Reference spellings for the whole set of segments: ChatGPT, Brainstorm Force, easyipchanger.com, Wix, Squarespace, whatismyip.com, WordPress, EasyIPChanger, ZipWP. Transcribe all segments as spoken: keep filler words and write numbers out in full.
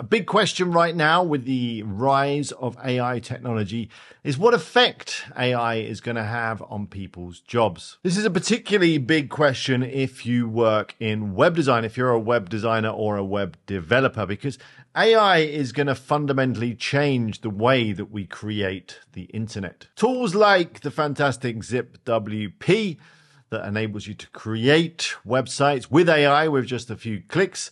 A big question right now with the rise of A I technology is what effect A I is going to have on people's jobs. This is a particularly big question if you work in web design, if you're a web designer or a web developer, because A I is going to fundamentally change the way that we create the internet. Tools like the fantastic ZipWP that enables you to create websites with A I with just a few clicks.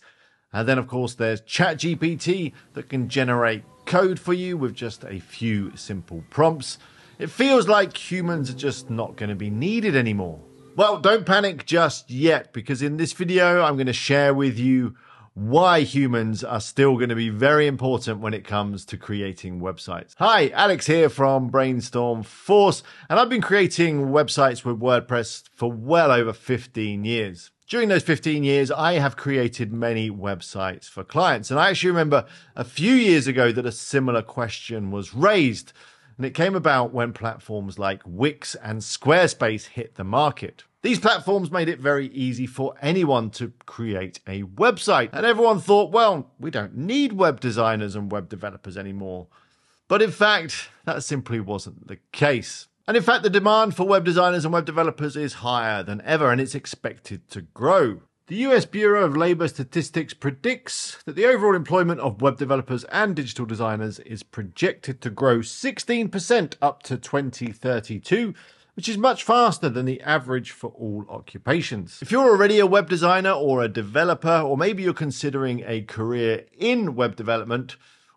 And then, of course, there's ChatGPT that can generate code for you with just a few simple prompts. It feels like humans are just not going to be needed anymore. Well, don't panic just yet, because in this video, I'm going to share with you why humans are still going to be very important when it comes to creating websites. Hi, Alex here from Brainstorm Force, and I've been creating websites with WordPress for well over fifteen years. During those fifteen years, I have created many websites for clients. And I actually remember a few years ago that a similar question was raised. And it came about when platforms like Wix and Squarespace hit the market. These platforms made it very easy for anyone to create a website. And everyone thought, well, we don't need web designers and web developers anymore. But in fact, that simply wasn't the case. And in fact, the demand for web designers and web developers is higher than ever, and it's expected to grow. The U S Bureau of Labor Statistics predicts that the overall employment of web developers and digital designers is projected to grow sixteen percent up to twenty thirty-two, which is much faster than the average for all occupations. If you're already a web designer or a developer, or maybe you're considering a career in web development,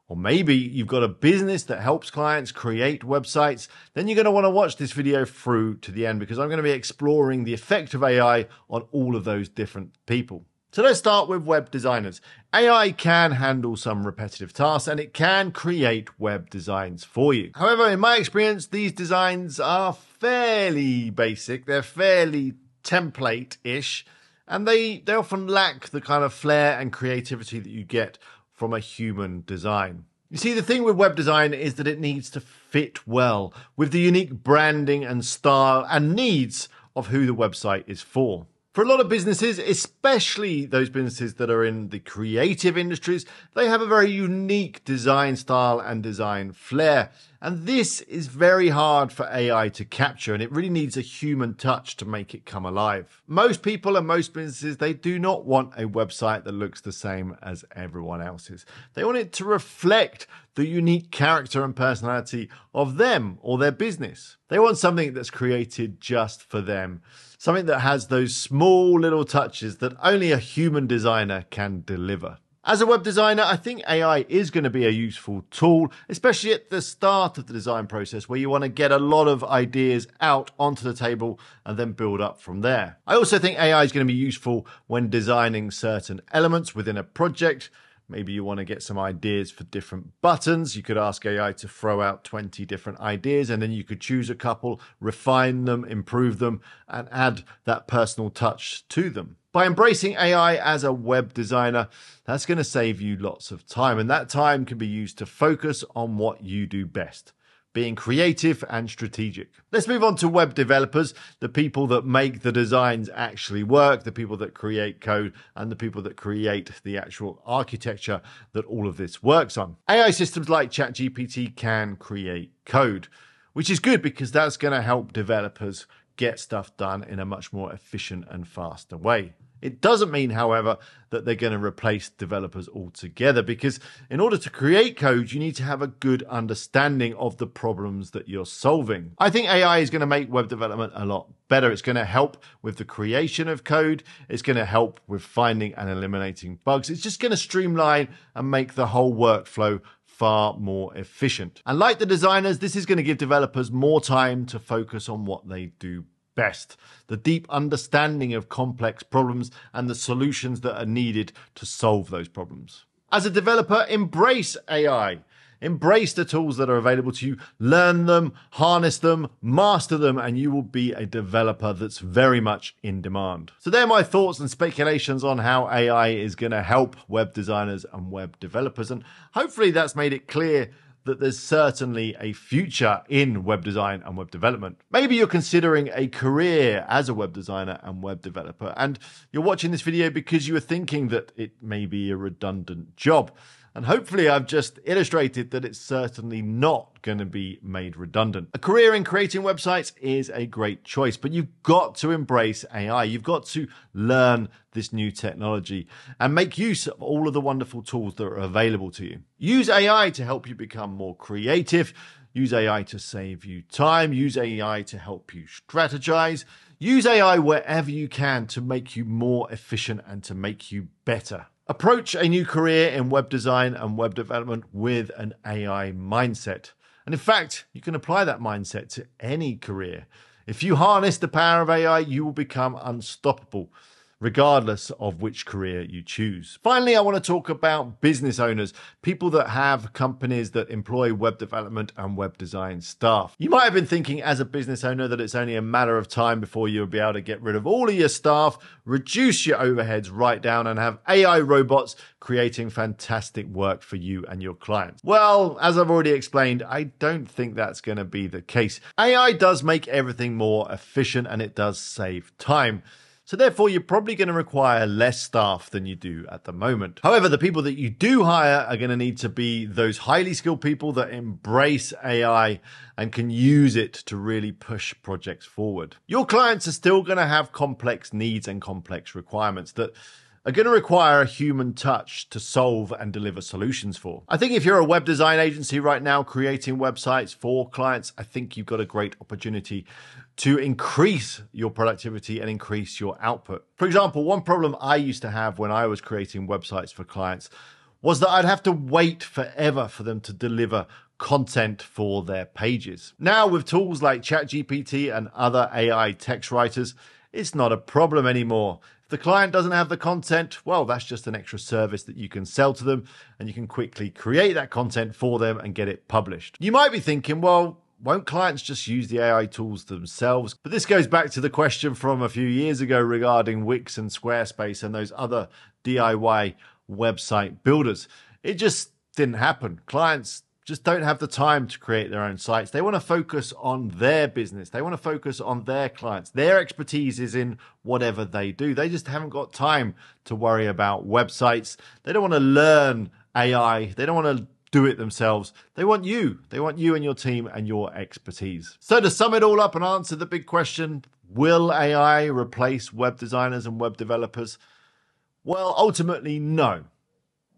or maybe you've got a business that helps clients create websites, then you're going to want to watch this video through to the end, because I'm going to be exploring the effect of A I on all of those different people. So let's start with web designers. A I can handle some repetitive tasks, and it can create web designs for you. However, in my experience, these designs are fairly basic. They're fairly template-ish, and they, they often lack the kind of flair and creativity that you get from a human design. You see, the thing with web design is that it needs to fit well with the unique branding and style and needs of who the website is for. For a lot of businesses, especially those businesses that are in the creative industries, they have a very unique design style and design flair. And this is very hard for A I to capture, and it really needs a human touch to make it come alive. Most people and most businesses, they do not want a website that looks the same as everyone else's. They want it to reflect the unique character and personality of them or their business. They want something that's created just for them, something that has those small little touches that only a human designer can deliver. As a web designer, I think A I is going to be a useful tool, especially at the start of the design process, where you want to get a lot of ideas out onto the table and then build up from there. I also think A I is going to be useful when designing certain elements within a project. Maybe you want to get some ideas for different buttons. You could ask A I to throw out twenty different ideas, and then you could choose a couple, refine them, improve them, and add that personal touch to them. By embracing A I as a web designer, that's going to save you lots of time. And that time can be used to focus on what you do best, being creative and strategic. Let's move on to web developers, the people that make the designs actually work, the people that create code, and the people that create the actual architecture that all of this works on. A I systems like ChatGPT can create code, which is good because that's going to help developers get stuff done in a much more efficient and faster way. It doesn't mean, however, that they're going to replace developers altogether, because in order to create code, you need to have a good understanding of the problems that you're solving. I think A I is going to make web development a lot better. It's going to help with the creation of code. It's going to help with finding and eliminating bugs. It's just going to streamline and make the whole workflow far more efficient. And like the designers, this is going to give developers more time to focus on what they do best, the deep understanding of complex problems and the solutions that are needed to solve those problems. As a developer, embrace A I. Embrace the tools that are available to you, learn them, harness them, master them, and you will be a developer that's very much in demand. So there are my thoughts and speculations on how A I is going to help web designers and web developers. And hopefully that's made it clear that there's certainly a future in web design and web development. Maybe you're considering a career as a web designer and web developer, and you're watching this video because you were thinking that it may be a redundant job. And hopefully I've just illustrated that it's certainly not going to be made redundant. A career in creating websites is a great choice, but you've got to embrace A I. You've got to learn this new technology and make use of all of the wonderful tools that are available to you. Use A I to help you become more creative. Use A I to save you time. Use A I to help you strategize. Use A I wherever you can to make you more efficient and to make you better. Approach a new career in web design and web development with an A I mindset. And in fact, you can apply that mindset to any career. If you harness the power of A I, you will become unstoppable, regardless of which career you choose. Finally, I want to talk about business owners, people that have companies that employ web development and web design staff. You might have been thinking as a business owner that it's only a matter of time before you'll be able to get rid of all of your staff, reduce your overheads right down, and have A I robots creating fantastic work for you and your clients. Well, as I've already explained, I don't think that's going to be the case. A I does make everything more efficient and it does save time. So therefore, you're probably going to require less staff than you do at the moment. However, the people that you do hire are going to need to be those highly skilled people that embrace A I and can use it to really push projects forward. Your clients are still going to have complex needs and complex requirements that are going to require a human touch to solve and deliver solutions for. I think if you're a web design agency right now creating websites for clients, I think you've got a great opportunity to increase your productivity and increase your output. For example, one problem I used to have when I was creating websites for clients was that I'd have to wait forever for them to deliver content for their pages. Now with tools like ChatGPT and other A I text writers, it's not a problem anymore. The client doesn't have the content, well, that's just an extra service that you can sell to them, and you can quickly create that content for them and get it published. You might be thinking, well, won't clients just use the A I tools themselves? But this goes back to the question from a few years ago regarding Wix and Squarespace and those other D I Y website builders. It just didn't happen. Clients just don't have the time to create their own sites. They want to focus on their business. They want to focus on their clients. Their expertise is in whatever they do. They just haven't got time to worry about websites. They don't want to learn A I. They don't want to do it themselves. They want you. They want you and your team and your expertise. So to sum it all up and answer the big question, will A I replace web designers and web developers? Well, ultimately, no.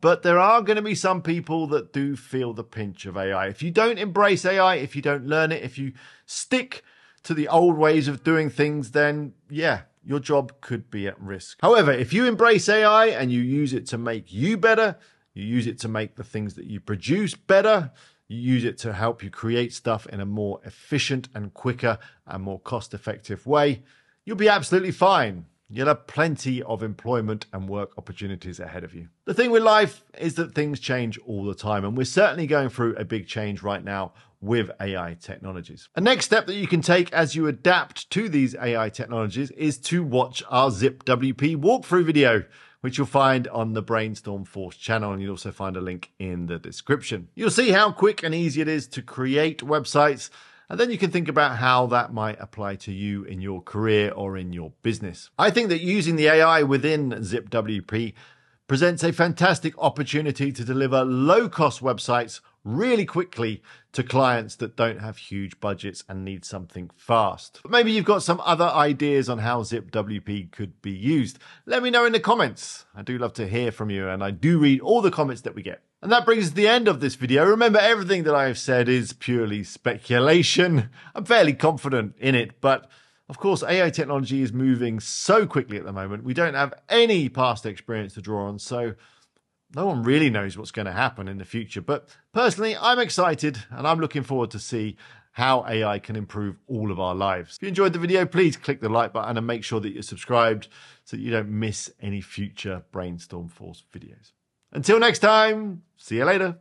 But there are going to be some people that do feel the pinch of A I. If you don't embrace A I, if you don't learn it, if you stick to the old ways of doing things, then yeah, your job could be at risk. However, if you embrace A I and you use it to make you better, you use it to make the things that you produce better, you use it to help you create stuff in a more efficient and quicker and more cost-effective way, you'll be absolutely fine. You'll have plenty of employment and work opportunities ahead of you. The thing with life is that things change all the time, and we're certainly going through a big change right now with A I technologies. A next step that you can take as you adapt to these A I technologies is to watch our ZipWP walkthrough video, which you'll find on the Brainstorm Force channel, and you'll also find a link in the description. You'll see how quick and easy it is to create websites, and then you can think about how that might apply to you in your career or in your business. I think that using the A I within ZipWP presents a fantastic opportunity to deliver low-cost websites really quickly to clients that don't have huge budgets and need something fast. But maybe you've got some other ideas on how ZipWP could be used. Let me know in the comments. I do love to hear from you, and I do read all the comments that we get. And that brings us to the end of this video. Remember, everything that I've said is purely speculation. I'm fairly confident in it, but of course, A I technology is moving so quickly at the moment. We don't have any past experience to draw on, so no one really knows what's going to happen in the future. But personally, I'm excited, and I'm looking forward to see how A I can improve all of our lives. If you enjoyed the video, please click the like button and make sure that you're subscribed so that you don't miss any future Brainstorm Force videos. Until next time, see you later.